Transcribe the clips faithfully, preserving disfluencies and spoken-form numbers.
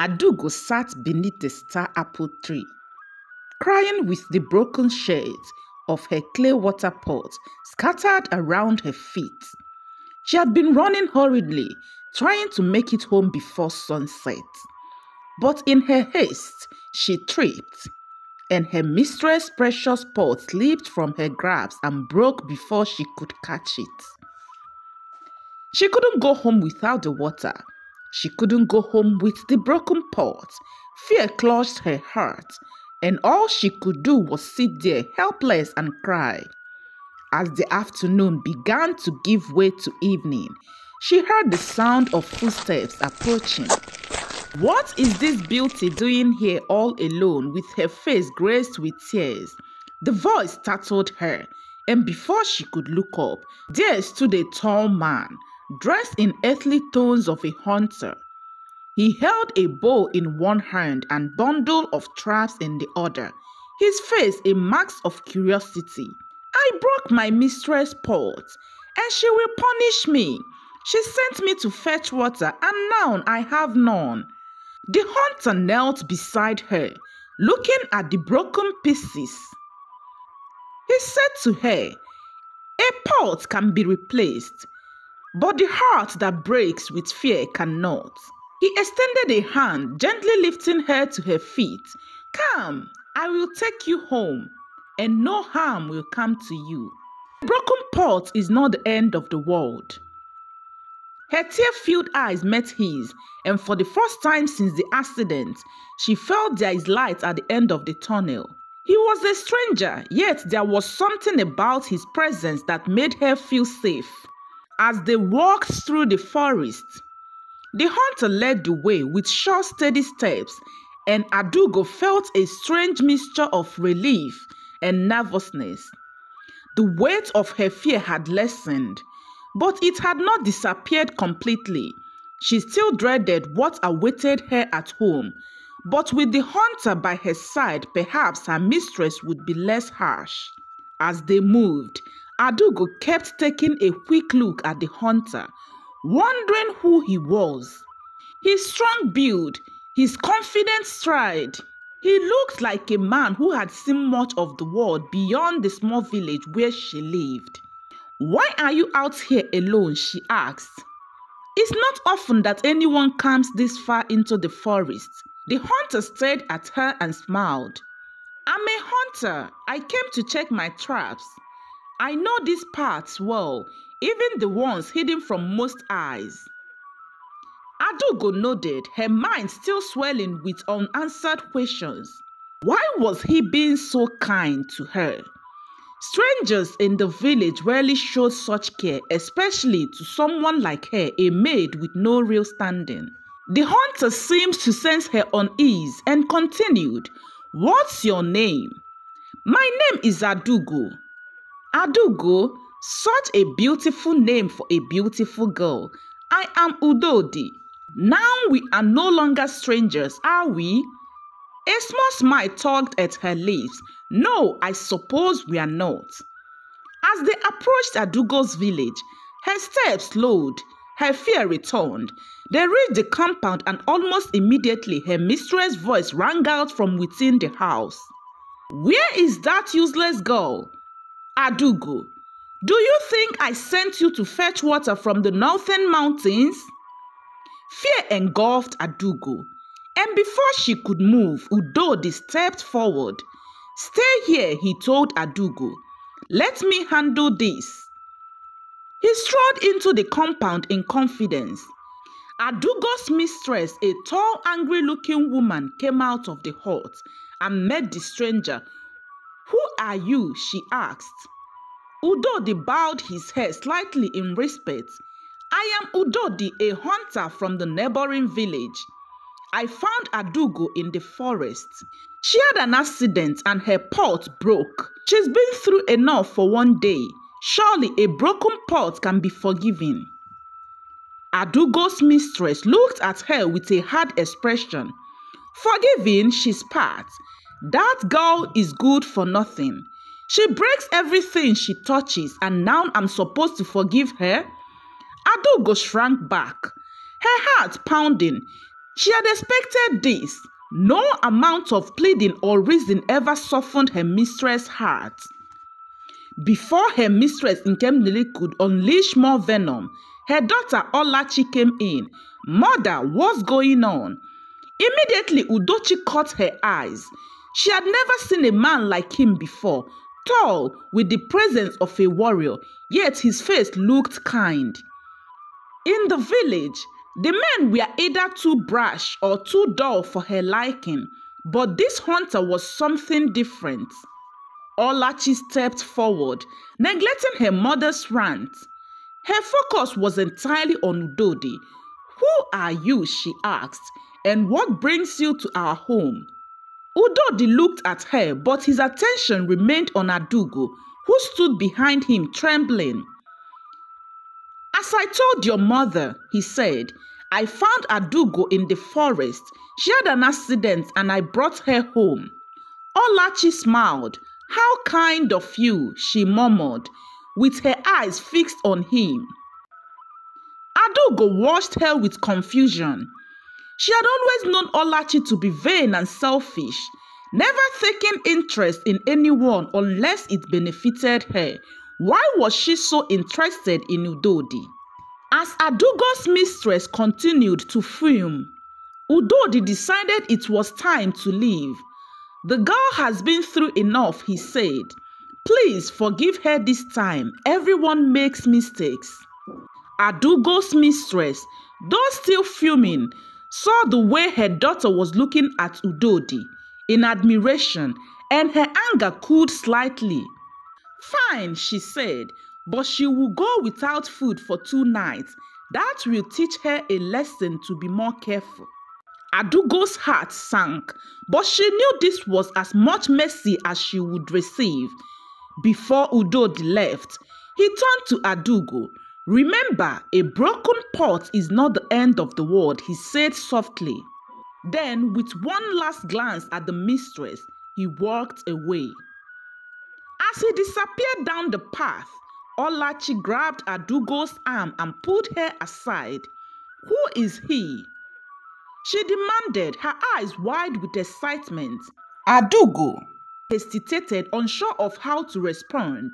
Adugo sat beneath the star apple tree, crying with the broken shards of her clay water pot scattered around her feet. She had been running hurriedly, trying to make it home before sunset. But in her haste, she tripped, and her mistress' precious pot slipped from her grasp and broke before she could catch it. She couldn't go home without the water. She couldn't go home with the broken pot. Fear clutched her heart, and all she could do was sit there helpless and cry. As the afternoon began to give way to evening, she heard the sound of footsteps approaching. What is this beauty doing here all alone with her face graced with tears? The voice startled her, and before she could look up, there stood a tall man, dressed in earthly tones of a hunter. He held a bow in one hand and bundle of traps in the other, his face a mask of curiosity. I broke my mistress' pot, and she will punish me. She sent me to fetch water, and now I have none. The hunter knelt beside her, looking at the broken pieces. He said to her, a pot can be replaced, but the heart that breaks with fear cannot. He extended a hand, gently lifting her to her feet. Come, I will take you home, and no harm will come to you. The broken pot is not the end of the world. Her tear-filled eyes met his, and for the first time since the accident, she felt there is light at the end of the tunnel. He was a stranger, yet there was something about his presence that made her feel safe. As they walked through the forest, the hunter led the way with short, steady steps, and Adugo felt a strange mixture of relief and nervousness. The weight of her fear had lessened, but it had not disappeared completely. She still dreaded what awaited her at home, but with the hunter by her side, perhaps her mistress would be less harsh. As they moved, Adugo kept taking a quick look at the hunter, wondering who he was. His strong build, his confident stride, he looked like a man who had seen much of the world beyond the small village where she lived. Why are you out here alone? She asked. It's not often that anyone comes this far into the forest. The hunter stared at her and smiled. I'm a hunter. I came to check my traps. I know these parts well, even the ones hidden from most eyes. Adugo nodded, her mind still swelling with unanswered questions. Why was he being so kind to her? Strangers in the village rarely showed such care, especially to someone like her, a maid with no real standing. The hunter seemed to sense her unease and continued, what's your name? My name is Adugo. Adugo, such a beautiful name for a beautiful girl. I am Udodi. Now we are no longer strangers, are we? A small smile tugged at her lips. No, I suppose we are not. As they approached Adugo's village, her steps slowed, her fear returned. They reached the compound, and almost immediately her mistress' voice rang out from within the house. Where is that useless girl? Adugo, do you think I sent you to fetch water from the northern mountains? Fear engulfed Adugo, and before she could move, Udodi stepped forward. Stay here, he told Adugo. Let me handle this. He strode into the compound in confidence. Adugo's mistress, a tall, angry-looking woman, came out of the hut and met the stranger. Who are you? She asked. Udodi bowed his head slightly in respect. I am Udodi, a hunter from the neighboring village. I found Adugo in the forest. She had an accident and her pot broke. She's been through enough for one day. Surely a broken pot can be forgiven. Adugo's mistress looked at her with a hard expression. Forgiving, she spat. That girl is good for nothing. She breaks everything she touches, and now I'm supposed to forgive her? Adugo shrank back, her heart pounding. She had expected this. No amount of pleading or reason ever softened her mistress' heart. Before her mistress Nkemdilim could unleash more venom, her daughter Olachi came in. Mother, what's going on? Immediately, Udodi caught her eyes. She had never seen a man like him before, tall, with the presence of a warrior, yet his face looked kind. In the village, the men were either too brash or too dull for her liking, but this hunter was something different. Olachi stepped forward, neglecting her mother's rant. Her focus was entirely on Udodi. "Who are you?" she asked, "and what brings you to our home?" Udodi looked at her, but his attention remained on Adugo, who stood behind him, trembling. "As I told your mother," he said, "I found Adugo in the forest. She had an accident and I brought her home." Olachi smiled. "How kind of you," she murmured, with her eyes fixed on him. Adugo watched her with confusion. She had always known Olachi to be vain and selfish, never taking interest in anyone unless it benefited her. Why was she so interested in Udodi? As Adugo's mistress continued to fume, Udodi decided it was time to leave. "The girl has been through enough," he said. "Please forgive her this time. Everyone makes mistakes." Adugo's mistress, though still fuming, saw the way her daughter was looking at Udodi in admiration, and her anger cooled slightly. "Fine," she said, "but she will go without food for two nights. That will teach her a lesson to be more careful." Adugo's heart sank, but she knew this was as much mercy as she would receive. Before Udodi left, he turned to Adugo. "Remember, a broken pot is not the end of the world," he said softly. Then, with one last glance at the mistress, he walked away. As he disappeared down the path, Olachi grabbed Adugo's arm and pulled her aside. "Who is he?" she demanded, her eyes wide with excitement. Adugo hesitated, unsure of how to respond.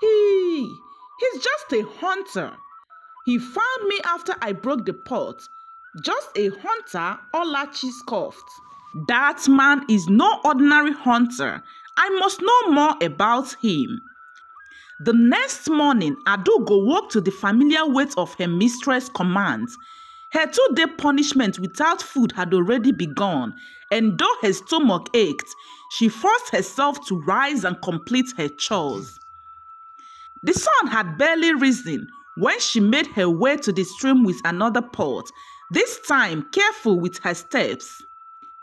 He, he's just a hunter. He found me after I broke the pot. "Just a hunter?" Olachi scoffed. "That man is no ordinary hunter. I must know more about him." The next morning, Adugo woke to the familiar weight of her mistress' commands. Her two-day punishment without food had already begun, and though her stomach ached, she forced herself to rise and complete her chores. The sun had barely risen when she made her way to the stream with another pot, this time careful with her steps.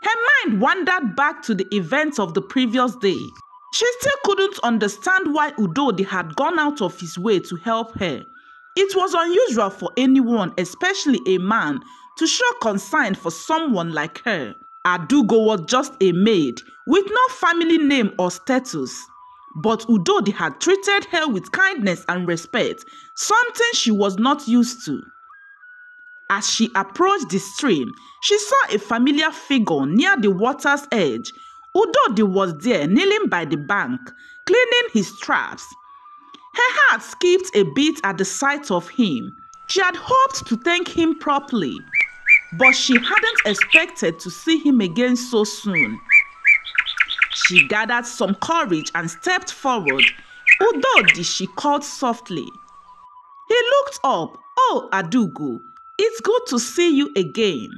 Her mind wandered back to the events of the previous day. She still couldn't understand why Udodi had gone out of his way to help her. It was unusual for anyone, especially a man, to show concern for someone like her. Adugo was just a maid, with no family name or status. But Udodi had treated her with kindness and respect, something she was not used to. As she approached the stream, she saw a familiar figure near the water's edge. Udodi was there, kneeling by the bank, cleaning his traps. Her heart skipped a beat at the sight of him. She had hoped to thank him properly, but she hadn't expected to see him again so soon. She gathered some courage and stepped forward. "Udodi," she called softly. He looked up. "Oh, Adugo. It's good to see you again."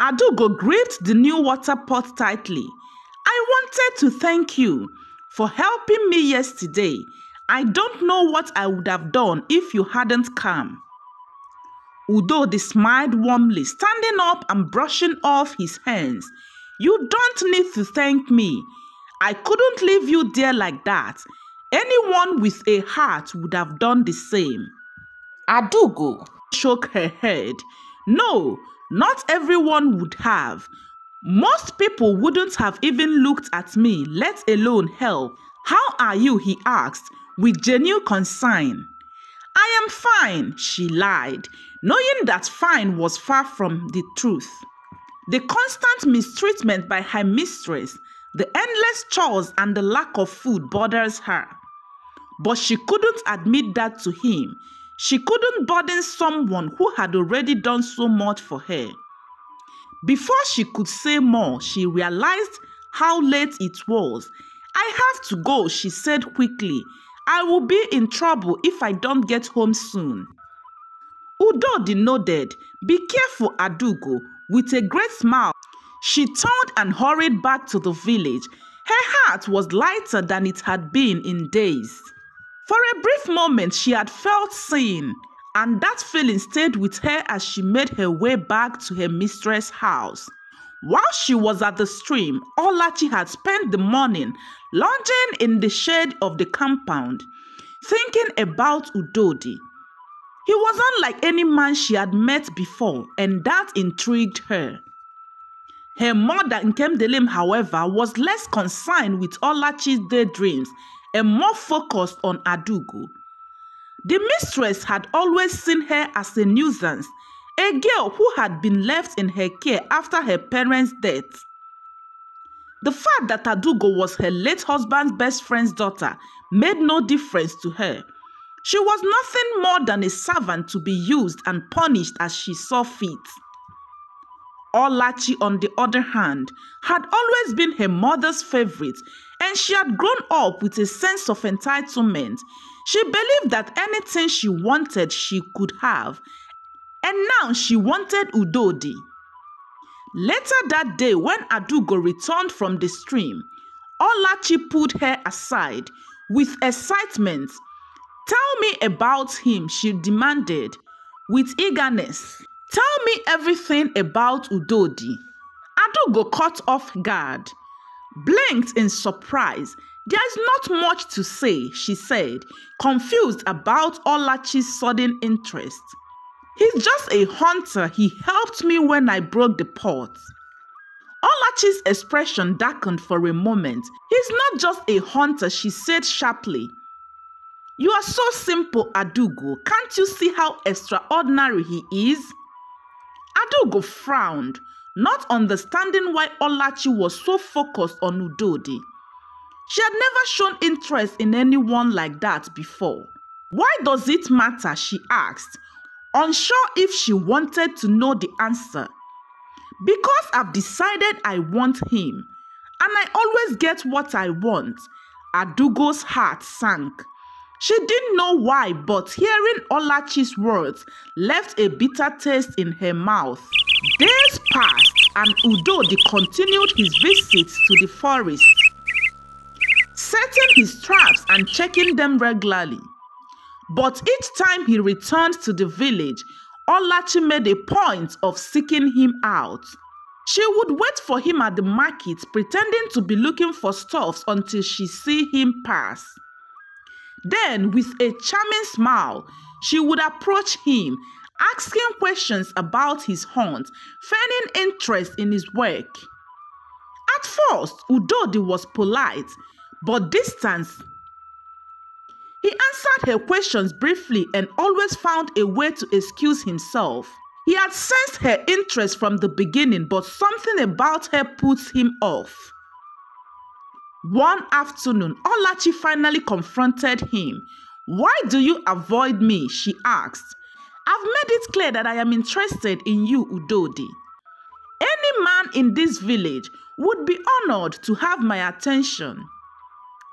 Adugo gripped the new water pot tightly. "I wanted to thank you for helping me yesterday. I don't know what I would have done if you hadn't come." Udodi smiled warmly, standing up and brushing off his hands. "You don't need to thank me. I couldn't leave you there like that. Anyone with a heart would have done the same." Adugo shook her head. "No, not everyone would have. Most people wouldn't have even looked at me, let alone help." "How are you?" he asked, with genuine concern. "I am fine," she lied. Knowing that Fine was far from the truth, the constant mistreatment by her mistress, the endless chores and the lack of food bothers her. But she couldn't admit that to him. She couldn't burden someone who had already done so much for her. Before she could say more, she realized how late it was. "I have to go," she said quickly. "I will be in trouble if I don't get home soon." Udodi nodded. "Be careful, Adugo." With a great smile, she turned and hurried back to the village. Her heart was lighter than it had been in days. For a brief moment, she had felt seen, and that feeling stayed with her as she made her way back to her mistress' house. While she was at the stream, Olachi had spent the morning lounging in the shade of the compound, thinking about Udodi. He was unlike any man she had met before, and that intrigued her. Her mother, Nkemdilim, however, was less concerned with Olachi's daydreams and more focused on Adugo. The mistress had always seen her as a nuisance, a girl who had been left in her care after her parents' death. The fact that Adugo was her late husband's best friend's daughter made no difference to her. She was nothing more than a servant to be used and punished as she saw fit. Olachi, on the other hand, had always been her mother's favorite, and she had grown up with a sense of entitlement. She believed that anything she wanted, she could have, and now she wanted Udodi. Later that day, when Adugo returned from the stream, Olachi pulled her aside with excitement. "Tell me about him," she demanded with eagerness. "Tell me everything about Udodi." Adugo caught off guard, blinked in surprise. "There is not much to say," she said, confused about Olachi's sudden interest. "He's just a hunter. He helped me when I broke the pot." Olachi's expression darkened for a moment. "He's not just a hunter," she said sharply. "You are so simple, Adugo. Can't you see how extraordinary he is?" Adugo frowned, not understanding why Olachi was so focused on Udodi. She had never shown interest in anyone like that before. "Why does it matter?" she asked, unsure if she wanted to know the answer. "Because I've decided I want him, and I always get what I want." Adugo's heart sank. She didn't know why, but hearing Olachi's words left a bitter taste in her mouth. Days passed, and Udodi continued his visits to the forest, setting his traps and checking them regularly. But each time he returned to the village, Olachi made a point of seeking him out. She would wait for him at the market, pretending to be looking for stuffs until she see him pass. Then, with a charming smile, she would approach him, asking questions about his hunt, feigning interest in his work. At first, Udodi was polite, but distant. He answered her questions briefly and always found a way to excuse himself. He had sensed her interest from the beginning, but something about her put him off. One afternoon, Olachi finally confronted him. "Why do you avoid me?" she asked. "I've made it clear that I am interested in you, Udodi. Any man in this village would be honored to have my attention."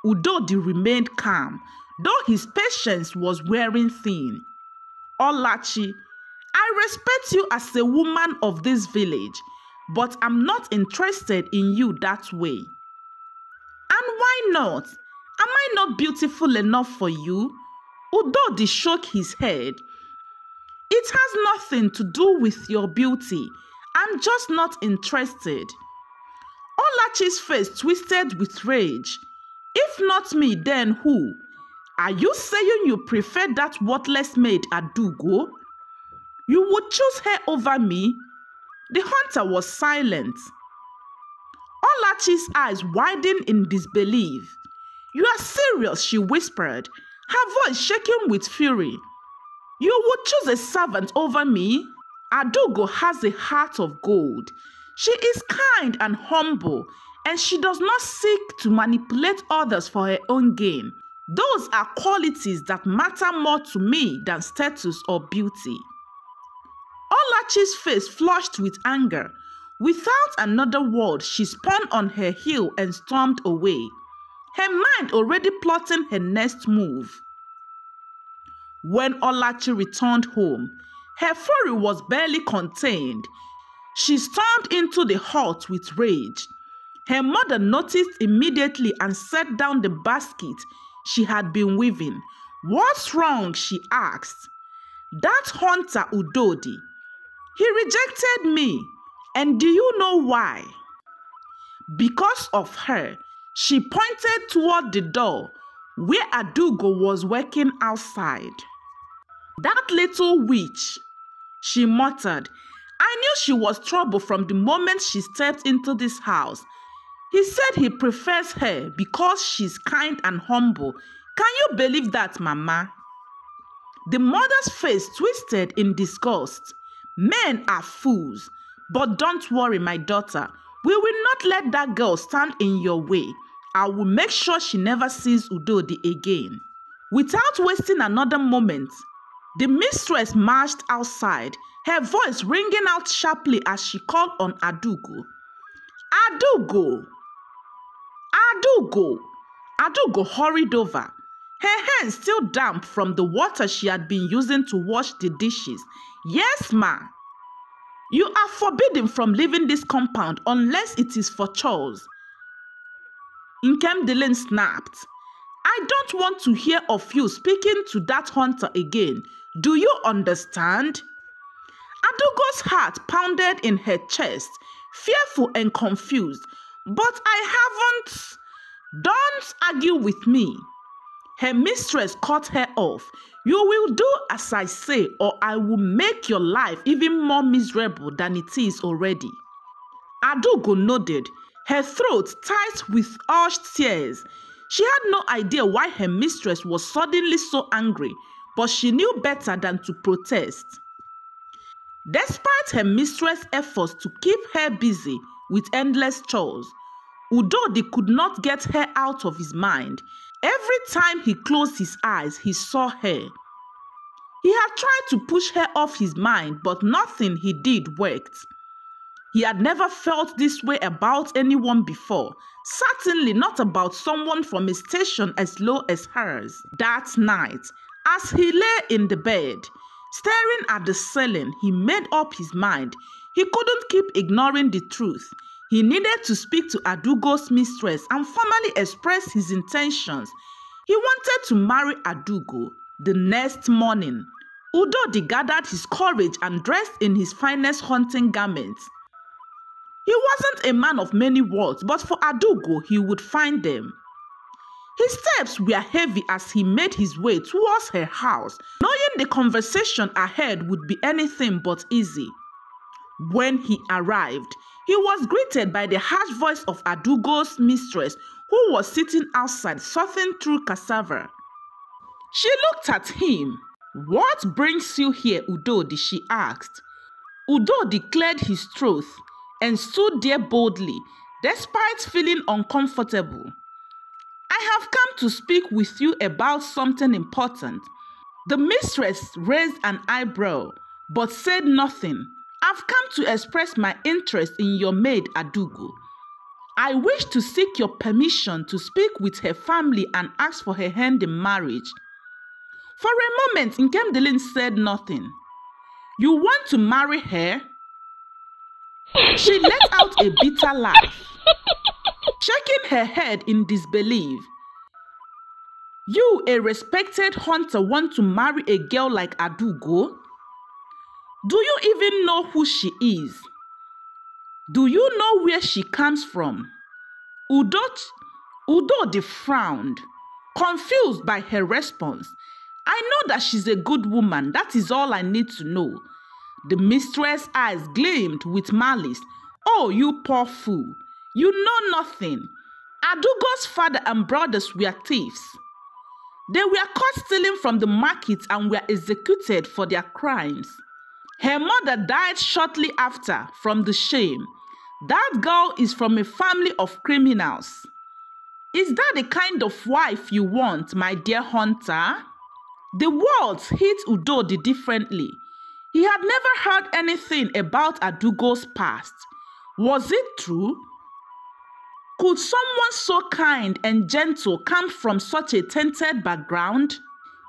Udodi remained calm, though his patience was wearing thin. "Olachi, I respect you as a woman of this village, but I'm not interested in you that way." "And why not? Am I not beautiful enough for you?" Udodi shook his head. "It has nothing to do with your beauty. I'm just not interested." Olachi's face twisted with rage. "If not me, then who? Are you saying you prefer that worthless maid, Adugo? You would choose her over me?" The hunter was silent. Olachi's eyes widened in disbelief. "You are serious," she whispered, her voice shaking with fury. You would choose a servant over me? Adugo has a heart of gold. She is kind and humble, and she does not seek to manipulate others for her own gain. Those are qualities that matter more to me than status or beauty. Olachi's face flushed with anger. Without another word, she spun on her heel and stormed away, her mind already plotting her next move. When Olachi returned home, her fury was barely contained. She stormed into the hut with rage. Her mother noticed immediately and set down the basket she had been weaving. "What's wrong?" she asked. "That hunter Udodi. He rejected me. And do you know why?" Because of her, she pointed toward the door where Adugo was working outside. "That little witch," she muttered. "I knew she was trouble from the moment she stepped into this house. He said he prefers her because she's kind and humble. Can you believe that, Mama?" The mother's face twisted in disgust. "Men are fools. But don't worry, my daughter. We will not let that girl stand in your way. I will make sure she never sees Udodi again." Without wasting another moment, the mistress marched outside, her voice ringing out sharply as she called on Adugo. "Adugo! Adugo!" Adugo hurried over, her hands still damp from the water she had been using to wash the dishes. "Yes, ma. You are forbidden from leaving this compound unless it is for chores," Nkemdilim snapped. "I don't want to hear of you speaking to that hunter again. Do you understand?" Adugo's heart pounded in her chest, fearful and confused. "But I haven't..." "Don't argue with me." Her mistress cut her off. "You will do as I say, or I will make your life even more miserable than it is already." Adugo nodded, her throat tight with urged tears. She had no idea why her mistress was suddenly so angry, but she knew better than to protest. Despite her mistress' efforts to keep her busy with endless chores, Udodi could not get her out of his mind. Every time he closed his eyes, he saw her. He had tried to push her off his mind, but nothing he did worked. He had never felt this way about anyone before, certainly not about someone from a station as low as hers. That night, as he lay in the bed, staring at the ceiling, he made up his mind. He couldn't keep ignoring the truth. He needed to speak to Adugo's mistress and formally express his intentions. He wanted to marry Adugo. The next morning, Udodi gathered his courage and dressed in his finest hunting garments. He wasn't a man of many words, but for Adugo, he would find them. His steps were heavy as he made his way towards her house, knowing the conversation ahead would be anything but easy. When he arrived, he was greeted by the harsh voice of Adugo's mistress, who was sitting outside, soughing through cassava. She looked at him. "What brings you here, Udodi?" she asked. Udodi cleared his throat and stood there boldly, despite feeling uncomfortable. "I have come to speak with you about something important." The mistress raised an eyebrow, but said nothing. "I've come to express my interest in your maid, Adugo. I wish to seek your permission to speak with her family and ask for her hand in marriage." For a moment, Nkemdilim said nothing. "You want to marry her?" She let out a bitter laugh, shaking her head in disbelief. "You, a respected hunter, want to marry a girl like Adugo? Do you even know who she is? Do you know where she comes from?" Udodi, Udodi frowned, confused by her response. "I know that she's a good woman. That is all I need to know." The mistress' eyes gleamed with malice. "Oh, you poor fool. You know nothing. Adugo's father and brothers were thieves. They were caught stealing from the market and were executed for their crimes. Her mother died shortly after from the shame. That girl is from a family of criminals. Is that the kind of wife you want, my dear hunter? The words hit Udodi differently. He had never heard anything about Adugo's past. Was it true? Could someone so kind and gentle come from such a tainted background?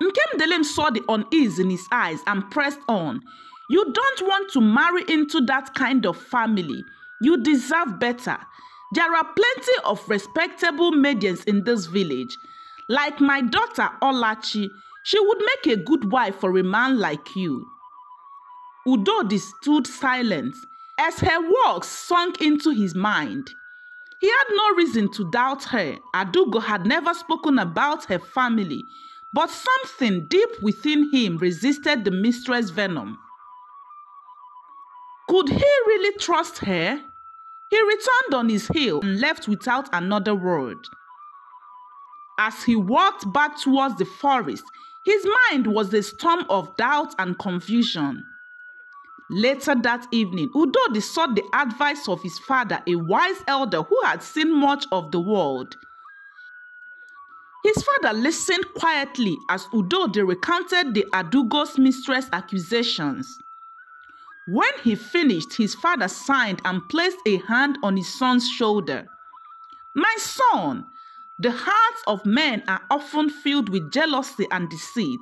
Nkemdilim saw the unease in his eyes and pressed on. You don't want to marry into that kind of family. You deserve better. There are plenty of respectable maidens in this village. Like my daughter Olachi, she would make a good wife for a man like you. Udodi stood silent as her words sunk into his mind. He had no reason to doubt her. Adugo had never spoken about her family, but something deep within him resisted the mistress' venom. Could he really trust her? He returned on his heel and left without another word. As he walked back towards the forest, his mind was a storm of doubt and confusion. Later that evening, Udodi sought the advice of his father, a wise elder who had seen much of the world. His father listened quietly as Udodi recounted the Adugo's mistress' accusations. When he finished, his father sighed and placed a hand on his son's shoulder. My son, the hearts of men are often filled with jealousy and deceit.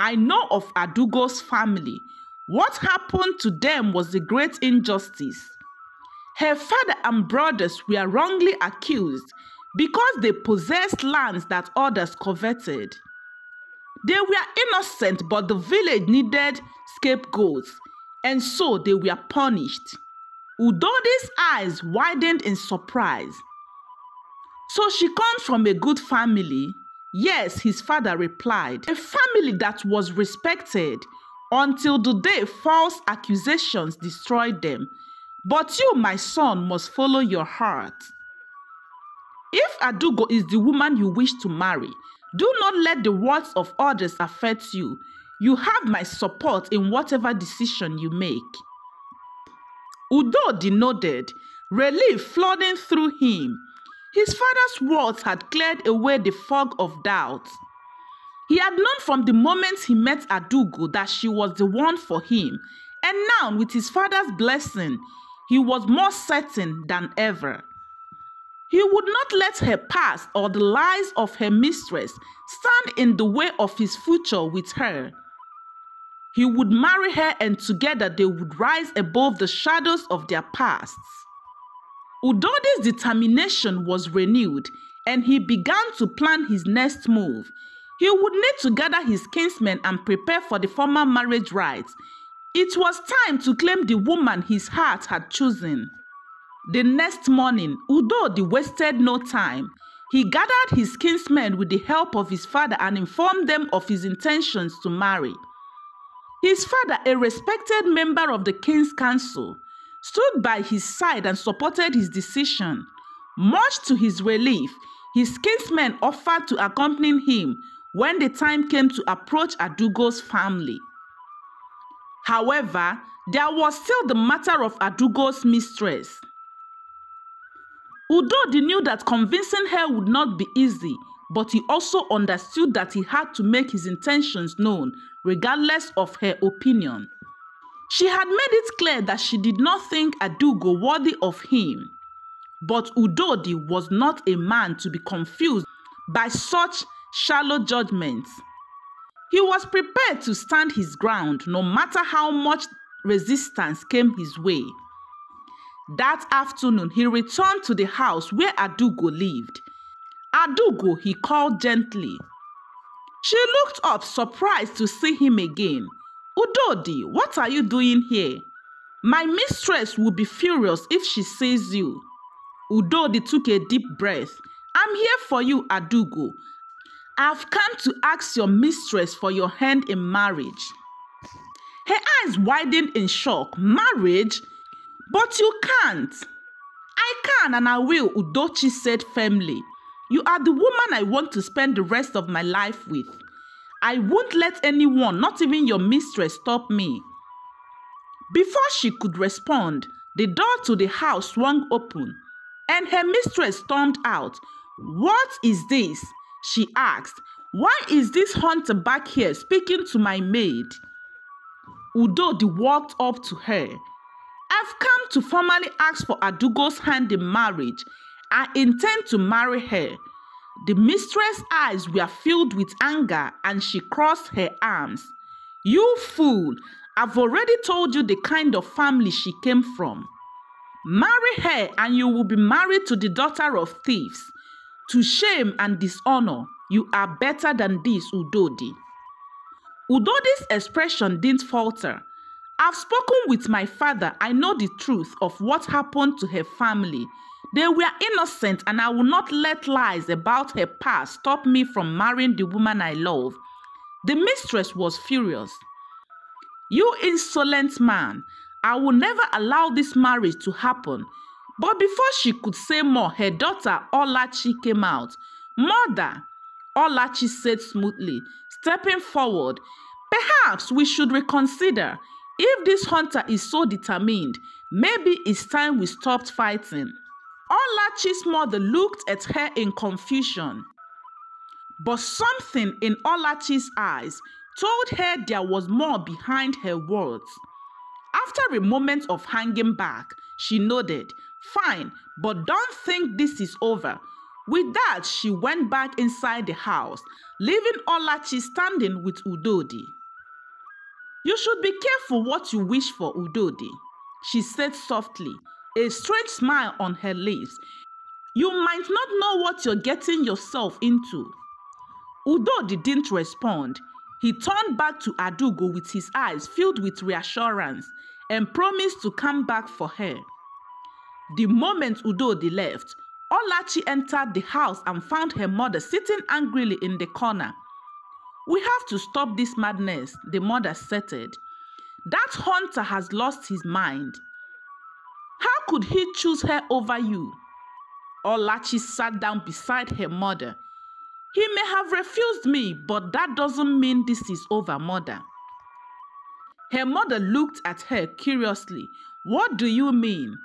I know of Adugo's family. What happened to them was a great injustice. Her father and brothers were wrongly accused because they possessed lands that others coveted. They were innocent, but the village needed scapegoats, and so they were punished. Udodi's eyes widened in surprise. So she comes from a good family? Yes, his father replied. A family that was respected until the day false accusations destroyed them. But you, my son, must follow your heart. If Adugo is the woman you wish to marry, do not let the words of others affect you. You have my support in whatever decision you make. Udodi nodded, relief flooding through him. His father's words had cleared away the fog of doubt. He had known from the moment he met Adugo that she was the one for him, and now, with his father's blessing, he was more certain than ever. He would not let her past or the lies of her mistress stand in the way of his future with her. He would marry her, and together they would rise above the shadows of their pasts. Udodi's determination was renewed, and he began to plan his next move. He would need to gather his kinsmen and prepare for the formal marriage rites. It was time to claim the woman his heart had chosen. The next morning, Udodi wasted no time. He gathered his kinsmen with the help of his father and informed them of his intentions to marry. His father, a respected member of the king's council, stood by his side and supported his decision. Much to his relief, his kinsmen offered to accompany him when the time came to approach Adugo's family. However, there was still the matter of Adugo's mistress. Udodi knew that convincing her would not be easy, but he also understood that he had to make his intentions known, regardless of her opinion. She had made it clear that she did not think Adugo worthy of him, but Udodi was not a man to be confused by such shallow judgments. He was prepared to stand his ground, no matter how much resistance came his way. That afternoon, he returned to the house where Adugo lived. Adugo, he called gently. She looked up, surprised to see him again. Udodi, what are you doing here? My mistress will be furious if she sees you. Udodi took a deep breath. I'm here for you, Adugo. I've come to ask your mistress for your hand in marriage. Her eyes widened in shock. Marriage? But you can't. I can and I will, Udochi said firmly. You are the woman I want to spend the rest of my life with. I won't let anyone, not even your mistress, stop me." Before she could respond, the door to the house swung open, and her mistress stormed out. "What is this?" she asked. "Why is this hunter back here speaking to my maid?" Udodi walked up to her. "I've come to formally ask for Adugo's hand in marriage. I intend to marry her." The mistress's eyes were filled with anger and she crossed her arms. "You fool! I've already told you the kind of family she came from. Marry her and you will be married to the daughter of thieves. To shame and dishonor. You are better than this, Udodi." Udodi's expression didn't falter. "I've spoken with my father. I know the truth of what happened to her family. They were innocent, and I will not let lies about her past stop me from marrying the woman I love." The mistress was furious. "You insolent man. I will never allow this marriage to happen." But before she could say more, her daughter Olachi came out. "Mother," Olachi said smoothly, stepping forward, "perhaps we should reconsider. If this hunter is so determined, maybe it's time we stopped fighting." Olachi's mother looked at her in confusion, but something in Olachi's eyes told her there was more behind her words. After a moment of hanging back, she nodded. "Fine, but don't think this is over." With that, she went back inside the house, leaving Olachi standing with Udodi. "You should be careful what you wish for, Udodi," she said softly, a strange smile on her lips. "You might not know what you're getting yourself into." Udodi didn't respond. He turned back to Adugo with his eyes filled with reassurance and promised to come back for her. The moment Udodi left, Olachi entered the house and found her mother sitting angrily in the corner. "We have to stop this madness," the mother stated. "That hunter has lost his mind. How could he choose her over you?" Olachi sat down beside her mother. "He may have refused me, but that doesn't mean this is over, mother." Her mother looked at her curiously. "What do you mean?"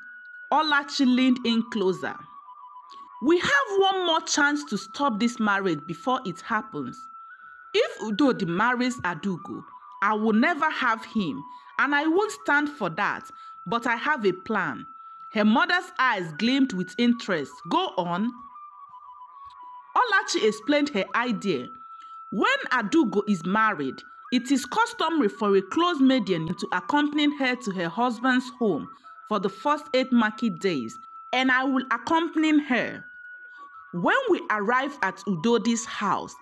Olachi leaned in closer. "We have one more chance to stop this marriage before it happens. If Udodi marries Adugo, I will never have him, and I won't stand for that, but I have a plan." Her mother's eyes gleamed with interest. "Go on." Olachi explained her idea. "When Adugo is married, it is customary for a close maiden to accompany her to her husband's home for the first eight market days, and I will accompany her. When we arrive at Udodi's house,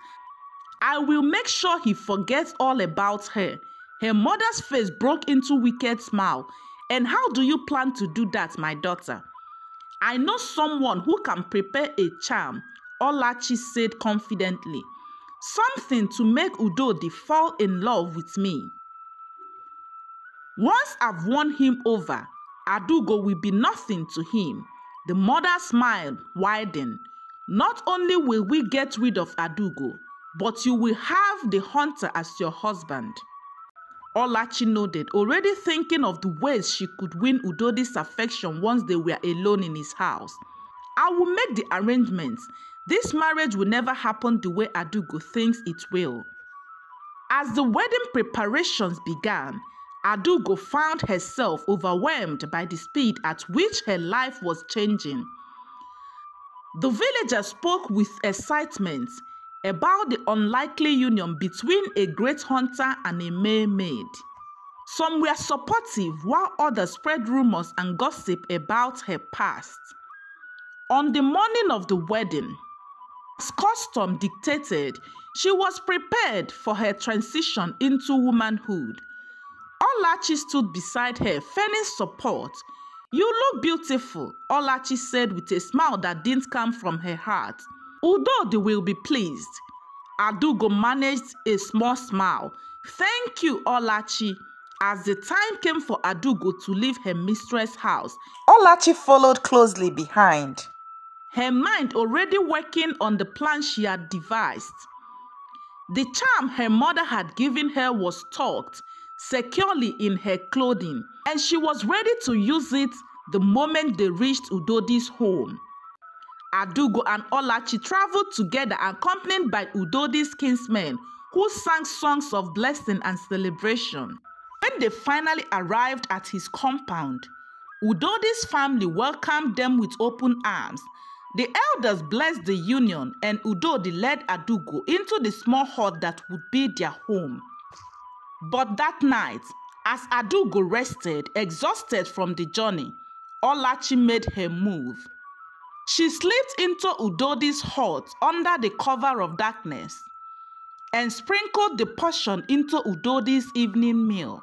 I will make sure he forgets all about her." Her mother's face broke into a wicked smile. "And how do you plan to do that, my daughter?" "I know someone who can prepare a charm," Olachi said confidently. "Something to make Udodi fall in love with me. Once I've won him over, Adugo will be nothing to him." The mother's smile widened. "Not only will we get rid of Adugo, but you will have the hunter as your husband." Olachi nodded, already thinking of the ways she could win Udodi's affection once they were alone in his house. "I will make the arrangements. This marriage will never happen the way Adugo thinks it will." As the wedding preparations began, Adugo found herself overwhelmed by the speed at which her life was changing. The villagers spoke with excitement about the unlikely union between a great hunter and a mere maid. Some were supportive, while others spread rumors and gossip about her past. On the morning of the wedding, as custom dictated, she was prepared for her transition into womanhood. Olachi stood beside her, feigning support. "You look beautiful," Olachi said with a smile that didn't come from her heart. "Udodi will be pleased." Adugo managed a small smile. "Thank you, Olachi." As the time came for Adugo to leave her mistress' house, Olachi followed closely behind. her mind already working on the plan she had devised. The charm her mother had given her was tucked securely in her clothing, and she was ready to use it the moment they reached Udodi's home. Adugo and Olachi traveled together, accompanied by Udodi's kinsmen, who sang songs of blessing and celebration. When they finally arrived at his compound, Udodi's family welcomed them with open arms. The elders blessed the union, and Udodi led Adugo into the small hut that would be their home. But that night, as Adugo rested, exhausted from the journey, Olachi made her move. She slipped into Udodi's hut under the cover of darkness and sprinkled the portion into Udodi's evening meal.